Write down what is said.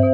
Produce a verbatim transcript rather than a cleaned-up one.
You